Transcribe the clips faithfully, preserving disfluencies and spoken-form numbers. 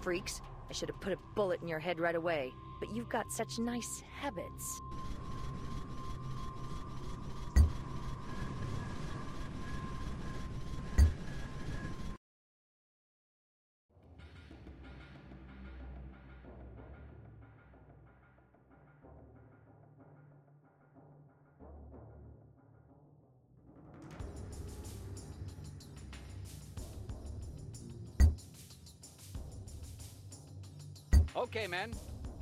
freaks. I should have put a bullet in your head right away. But you've got such nice habits. Okay, men.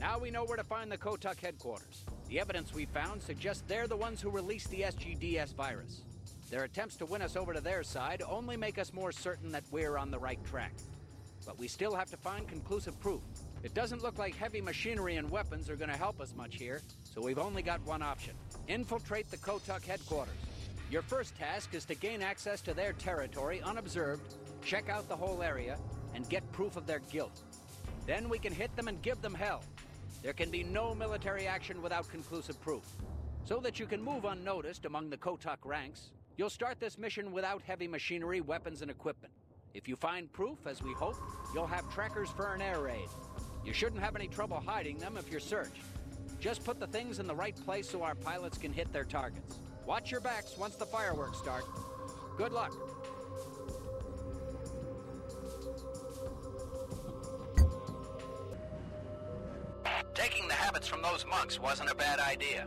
Now we know where to find the COTAC headquarters. The evidence we found suggests they're the ones who released the S G D S virus. Their attempts to win us over to their side only make us more certain that we're on the right track. But we still have to find conclusive proof. It doesn't look like heavy machinery and weapons are going to help us much here, so we've only got one option. Infiltrate the COTAC headquarters. Your first task is to gain access to their territory unobserved, check out the whole area, and get proof of their guilt. Then we can hit them and give them hell. There can be no military action without conclusive proof. So that you can move unnoticed among the COTAC ranks, you'll start this mission without heavy machinery, weapons, and equipment. If you find proof, as we hope, you'll have trackers for an air raid. You shouldn't have any trouble hiding them if you're searched. Just put the things in the right place so our pilots can hit their targets. Watch your backs once the fireworks start. Good luck. Taking the habits from those monks wasn't a bad idea.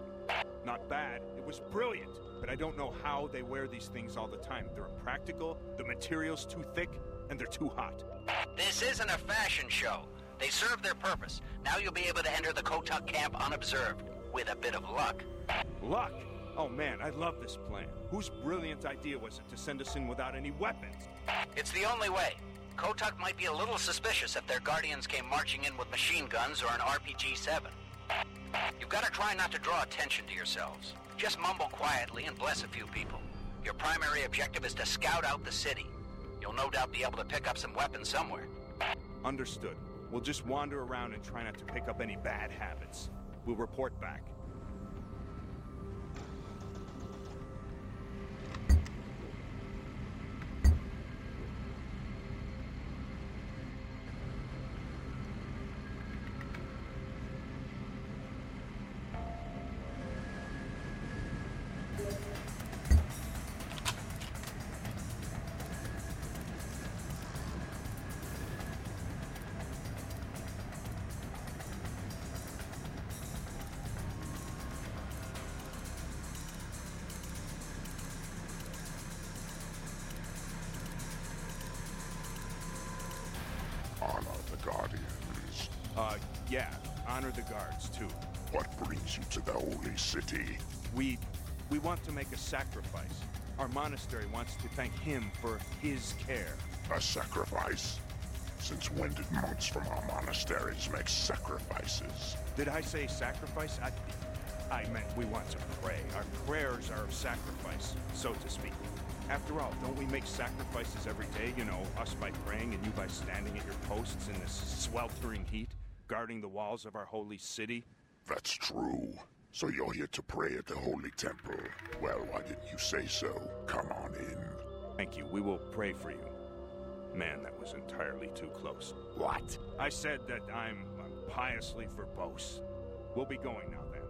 Not bad. It was brilliant. But I don't know how they wear these things all the time. They're impractical, the material's too thick, and they're too hot. This isn't a fashion show. They serve their purpose. Now you'll be able to enter the COTAC camp unobserved, with a bit of luck. Luck? Oh man, I love this plan. Whose brilliant idea was it to send us in without any weapons? It's the only way. COTAC might be a little suspicious if their guardians came marching in with machine guns or an R P G seven. You've got to try not to draw attention to yourselves. Just mumble quietly and bless a few people. Your primary objective is to scout out the city. You'll no doubt be able to pick up some weapons somewhere. Understood. We'll just wander around and try not to pick up any bad habits. We'll report back. Uh, yeah. Honor the guards, too. What brings you to the holy city? We... we want to make a sacrifice. Our monastery wants to thank him for his care. A sacrifice? Since when did monks from our monasteries make sacrifices? Did I say sacrifice? I... I meant we want to pray. Our prayers are of sacrifice, so to speak. After all, don't we make sacrifices every day? You know, us by praying and you by standing at your posts in this sweltering heat, guarding the walls of our holy city? That's true. So you're here to pray at the holy temple. Well, why didn't you say so? Come on in. Thank you. We will pray for you. Man, that was entirely too close. What? I said that I'm, I'm piously verbose. We'll be going now, then.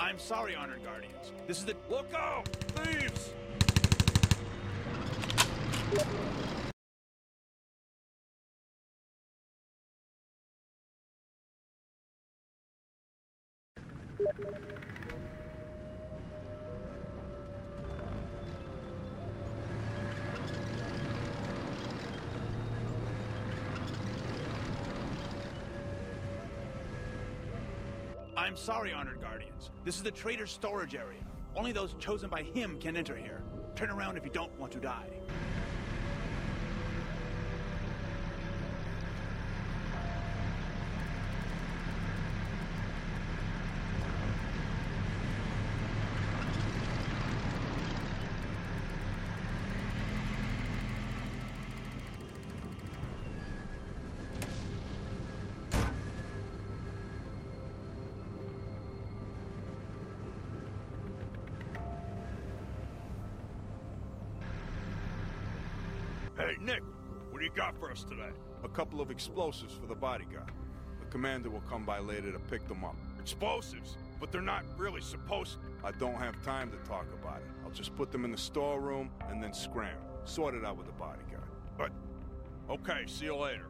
I'm sorry, Honored Guardians. This is the... Look out! Thieves! I'm sorry, Honored Guardians. This is the traitor's storage area. Only those chosen by him can enter here. Turn around if you don't want to die. Hey, Nick, what do you got for us today? A couple of explosives for the bodyguard. The commander will come by later to pick them up. Explosives? But they're not really supposed to. I don't have time to talk about it. I'll just put them in the storeroom and then scram. Sort it out with the bodyguard. But, okay, see you later.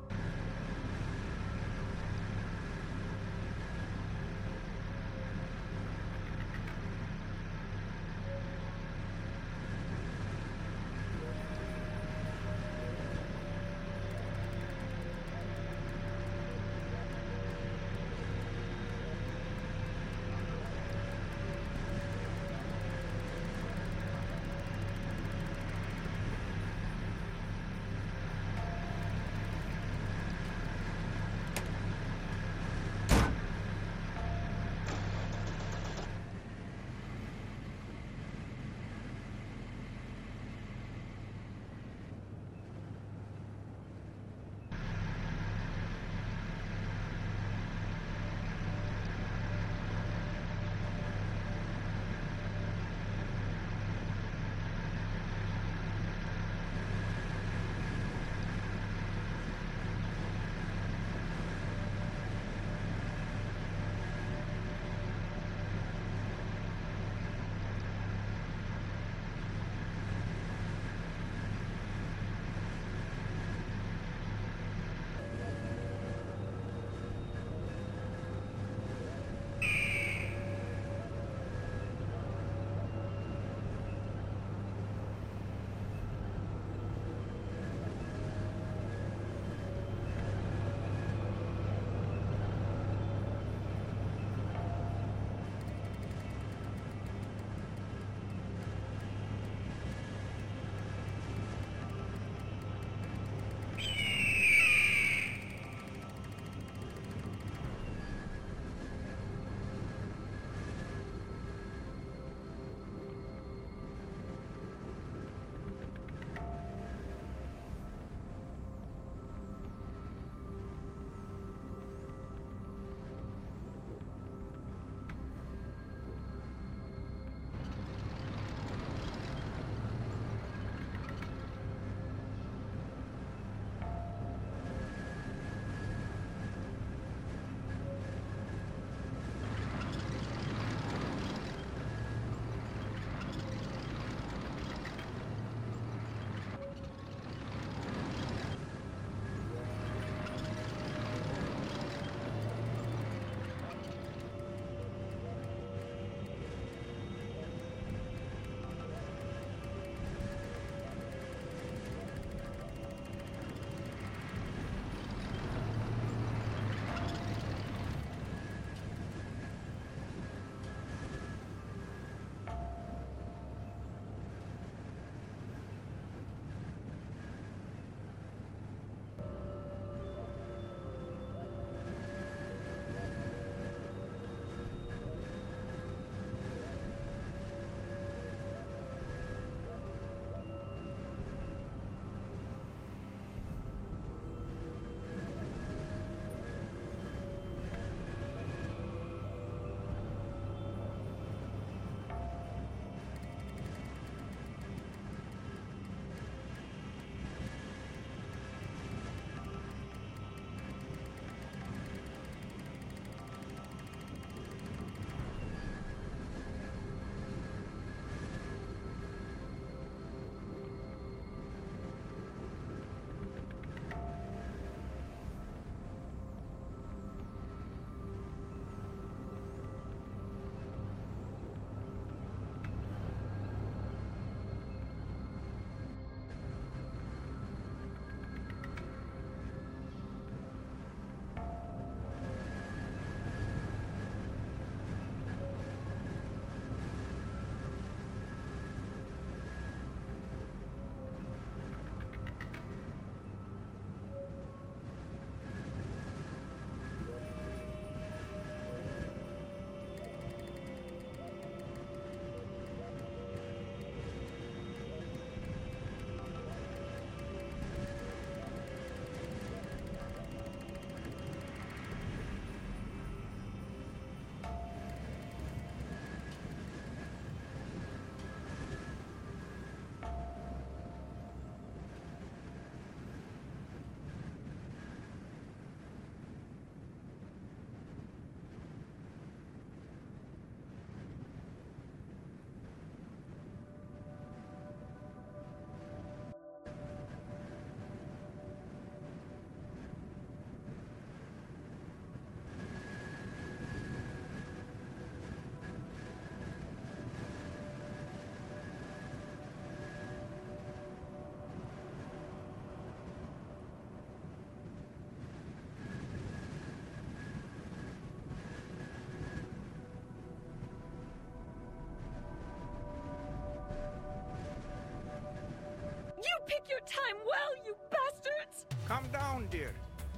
Calm down, dear.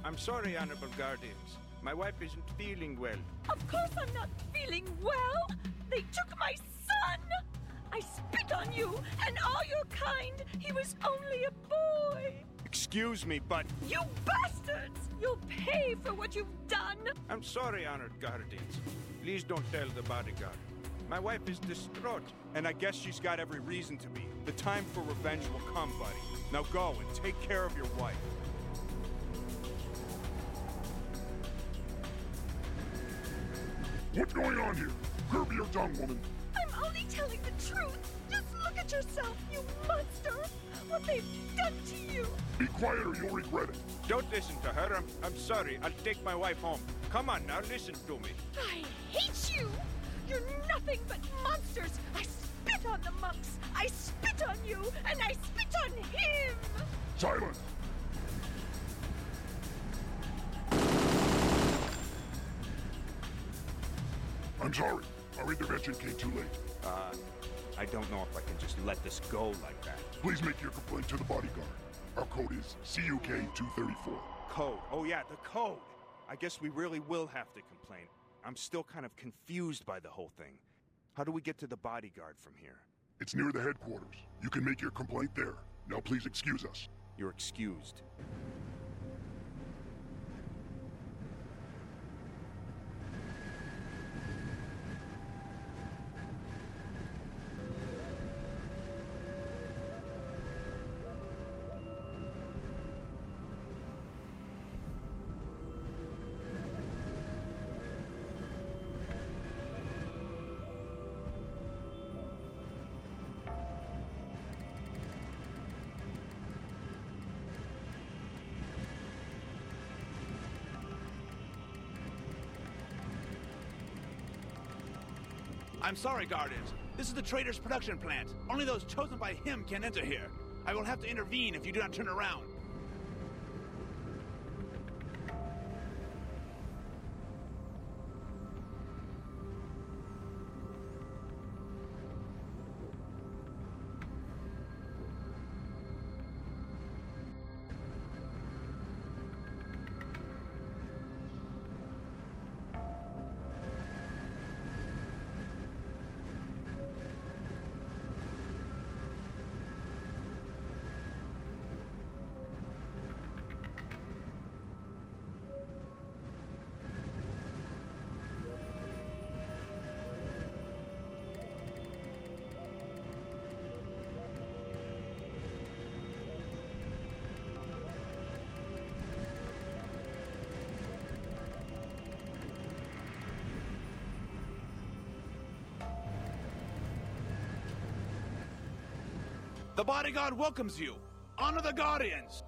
I'm sorry, Honorable Guardians. My wife isn't feeling well. Of course I'm not feeling well! They took my son! I spit on you and all your kind! He was only a boy! Excuse me, but... You bastards! You'll pay for what you've done! I'm sorry, Honored Guardians. Please don't tell the bodyguard. My wife is distraught, and I guess she's got every reason to be. The time for revenge will come, buddy. Now go and take care of your wife. What's going on here? Curb your tongue, woman. I'm only telling the truth. Just look at yourself, you monster. What they've done to you. Be quiet or you'll regret it. Don't listen to her. I'm, I'm sorry. I'll take my wife home. Come on now, listen to me. I hate you. You're nothing but monsters! I spit on the monks! I spit on you! And I spit on him! Silence! I'm sorry. Our intervention came too late. Uh, I don't know if I can just let this go like that. Please make your complaint to the bodyguard. Our code is C U K two thirty-four. Code. Oh yeah, the code! I guess we really will have to complain. I'm still kind of confused by the whole thing. How do we get to the bodyguard from here? It's near the headquarters. You can make your complaint there. Now please excuse us. You're excused. I'm sorry, Guardians. This is the traitor's production plant. Only those chosen by him can enter here. I will have to intervene if you do not turn around. The bodyguard welcomes you! Honor the Guardians!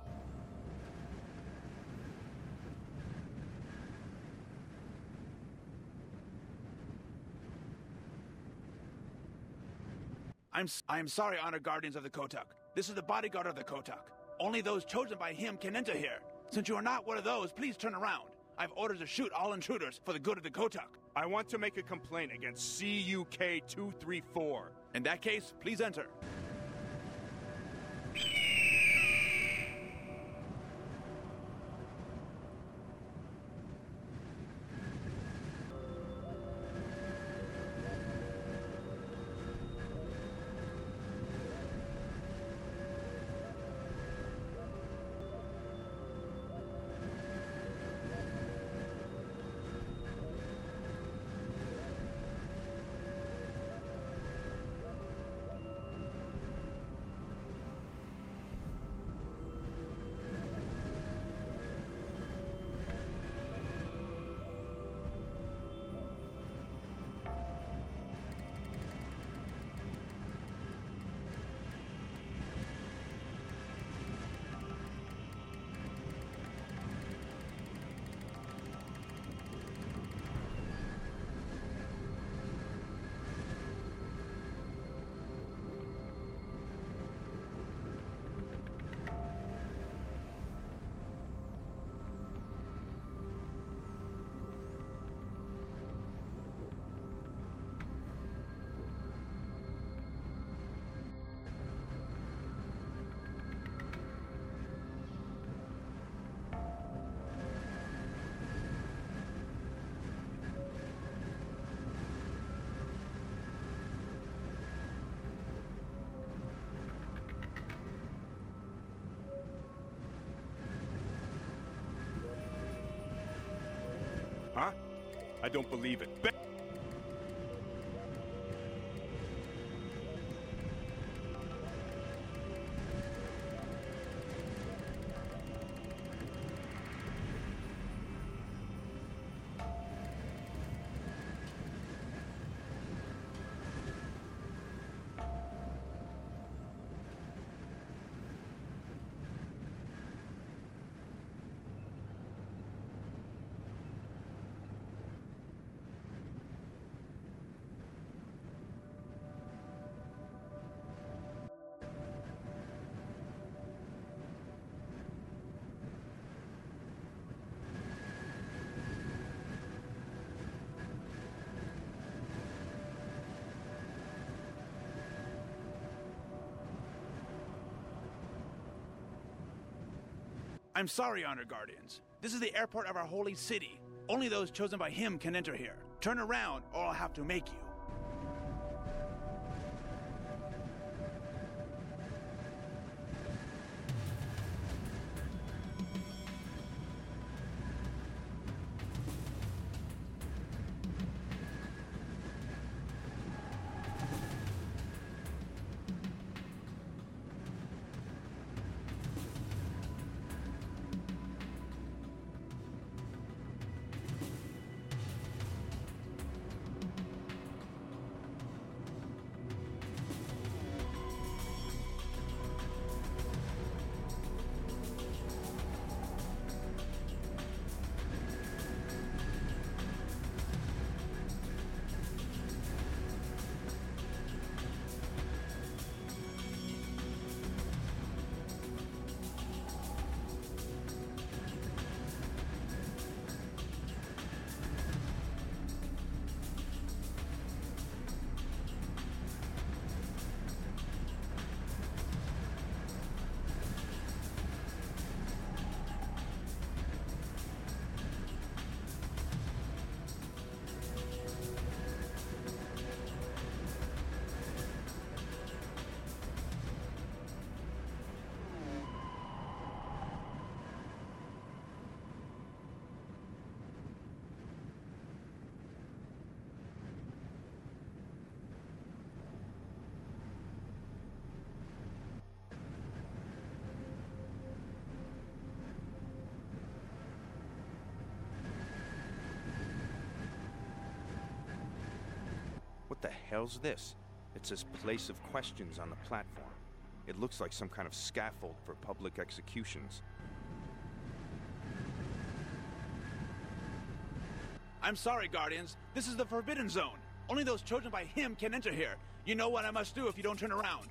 I'm I'm sorry, Honored Guardians of the COTAC. This is the bodyguard of the COTAC. Only those chosen by him can enter here. Since you are not one of those, please turn around. I've orders to shoot all intruders for the good of the COTAC. I want to make a complaint against C U K two thirty-four. In that case, please enter. Huh? I don't believe it. Be I'm sorry, Honor Guardians. This is the airport of our holy city. Only those chosen by him can enter here. Turn around, or I'll have to make you. What the hell's this? It says place of questions on the platform. It looks like some kind of scaffold for public executions. I'm sorry, Guardians. This is the Forbidden Zone. Only those chosen by him can enter here. You know what I must do if you don't turn around.